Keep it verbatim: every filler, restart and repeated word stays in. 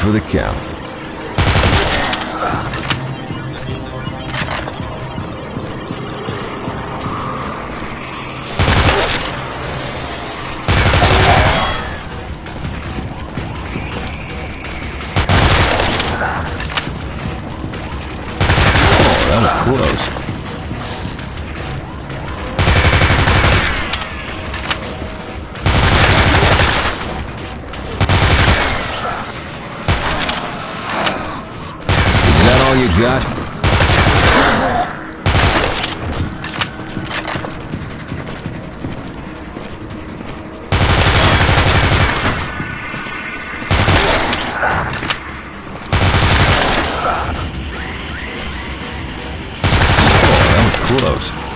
for the count. Oh, that was close. You got oh, that was close.